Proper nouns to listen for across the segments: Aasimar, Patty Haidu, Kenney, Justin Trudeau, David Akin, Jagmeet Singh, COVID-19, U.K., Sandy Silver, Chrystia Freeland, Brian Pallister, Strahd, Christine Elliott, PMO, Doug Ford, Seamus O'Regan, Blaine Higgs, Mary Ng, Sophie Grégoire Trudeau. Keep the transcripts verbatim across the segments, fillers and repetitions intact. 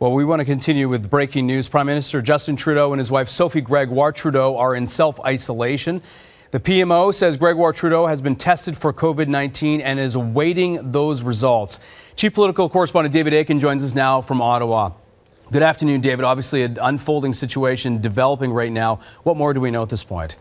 Well, we want to continue with breaking news. Prime Minister Justin Trudeau and his wife Sophie Grégoire Trudeau are in self-isolation. The P M O says Grégoire Trudeau has been tested for COVID nineteen and is awaiting those results. Chief Political Correspondent David Akin joins us now from Ottawa. Good afternoon, David. Obviously, an unfolding situation developing right now. What more do we know at this point?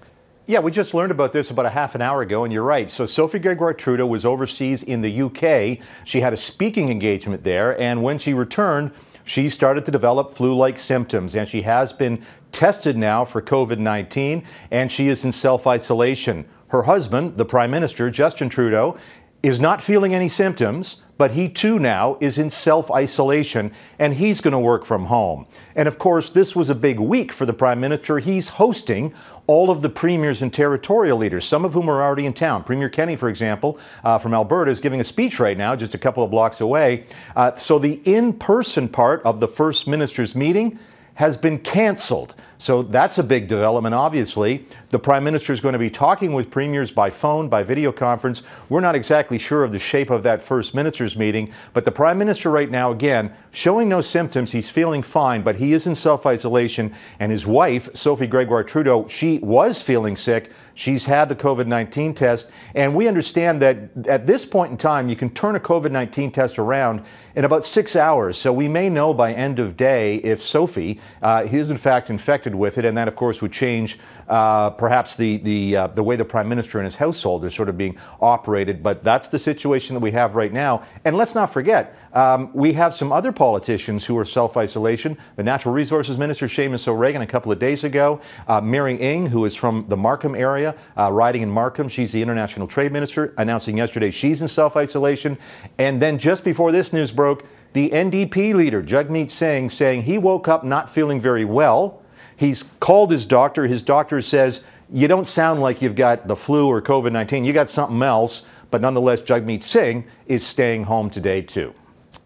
Yeah, we just learned about this about a half an hour ago, and you're right. So Sophie Grégoire Trudeau was overseas in the U K. She had a speaking engagement there, and when she returned, she started to develop flu-like symptoms, and she has been tested now for COVID nineteen, and she is in self-isolation. Her husband, the Prime Minister, Justin Trudeau, is not feeling any symptoms, but he too now is in self-isolation, and he's going to work from home. And of course, this was a big week for the Prime Minister. He's hosting all of the premiers and territorial leaders, some of whom are already in town. Premier Kenney, for example, uh, from Alberta, is giving a speech right now, just a couple of blocks away. Uh, so the in-person part of the First Minister's meeting has been canceled. So that's a big development, obviously. The Prime Minister is going to be talking with premiers by phone, by video conference. We're not exactly sure of the shape of that First Minister's meeting, but the Prime Minister right now, again, showing no symptoms. He's feeling fine, but he is in self-isolation. And his wife, Sophie Grégoire Trudeau, she was feeling sick. She's had the COVID nineteen test. And we understand that at this point in time, you can turn a COVID nineteen test around in about six hours. So we may know by end of day if Sophie Uh, he is in fact infected with it, and that of course would change uh, perhaps the the uh, the way the Prime Minister and his household are sort of being operated. But that's the situation that we have right now. And let's not forget, um, we have some other politicians who are self-isolation. The Natural Resources Minister Seamus O'Regan a couple of days ago, uh, Mary Ng, who is from the Markham area, uh, riding in Markham. She's the International Trade Minister, announcing yesterday she's in self-isolation. And then just before this news broke, the N D P leader, Jagmeet Singh, saying he woke up not feeling very well. He's called his doctor. His doctor says, you don't sound like you've got the flu or COVID nineteen. You got something else. But nonetheless, Jagmeet Singh is staying home today, too.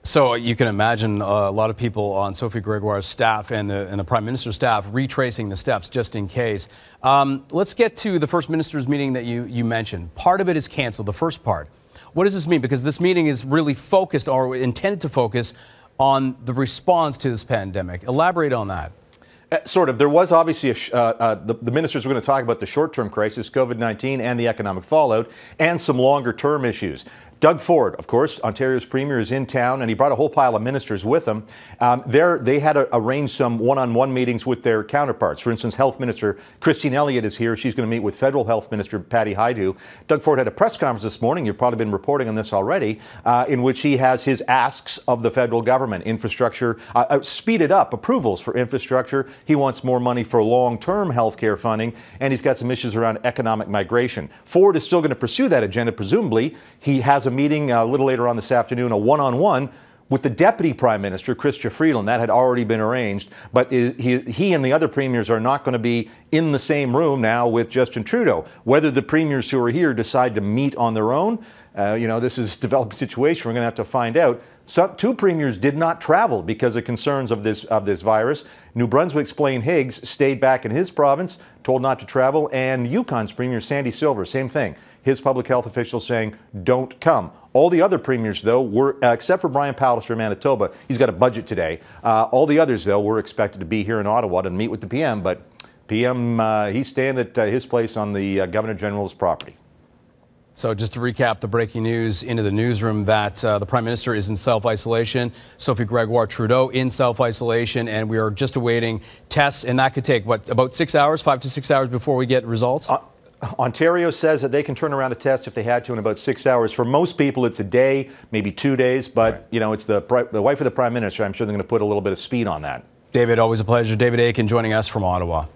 So you can imagine a lot of people on Sophie Grégoire's staff and the, and the Prime Minister's staff retracing the steps just in case. Um, let's get to the First Minister's meeting that you, you mentioned. Part of it is canceled, the first part. What does this mean? Because this meeting is really focused or intended to focus on the response to this pandemic. Elaborate on that. Uh, sort of. There was obviously, a sh uh, uh, the, the ministers were going to talk about the short-term crisis, COVID nineteen and the economic fallout, and some longer-term issues. Doug Ford, of course, Ontario's premier, is in town, and he brought a whole pile of ministers with him. Um, there, they had a, arranged some one-on-one meetings with their counterparts. For instance, Health Minister Christine Elliott is here. She's going to meet with Federal Health Minister Patty Haidu. Doug Ford had a press conference this morning. You've probably been reporting on this already, uh, in which he has his asks of the federal government. Infrastructure, uh, uh, speeded up approvals for infrastructure. He wants more money for long-term health care funding, and he's got some issues around economic migration. Ford is still going to pursue that agenda, presumably. He has a meeting a little later on this afternoon, a one-on-one with the Deputy Prime Minister, Chrystia Freeland. That had already been arranged, but he, he and the other premiers are not going to be in the same room now with Justin Trudeau. Whether the premiers who are here decide to meet on their own, uh, you know, this is a developing situation. We're going to have to find out. Some, two premiers did not travel because of concerns of this of this virus. New Brunswick's Blaine Higgs stayed back in his province, told not to travel, and Yukon's Premier Sandy Silver, same thing. His public health officials saying, don't come. All the other premiers, though, were, uh, except for Brian Pallister in Manitoba, he's got a budget today. Uh, all the others, though, were expected to be here in Ottawa to meet with the P M, but P M, uh, he's staying at uh, his place on the uh, Governor General's property. So just to recap the breaking news into the newsroom, that uh, the Prime Minister is in self-isolation, Sophie Grégoire Trudeau in self-isolation, and we are just awaiting tests, and that could take, what, about six hours, five to six hours before we get results? Uh, Ontario says that they can turn around a test if they had to in about six hours. For most people, it's a day, maybe two days, but, right. you know, it's the, the wife of the Prime Minister. I'm sure they're going to put a little bit of speed on that. David, always a pleasure. David Akin joining us from Ottawa.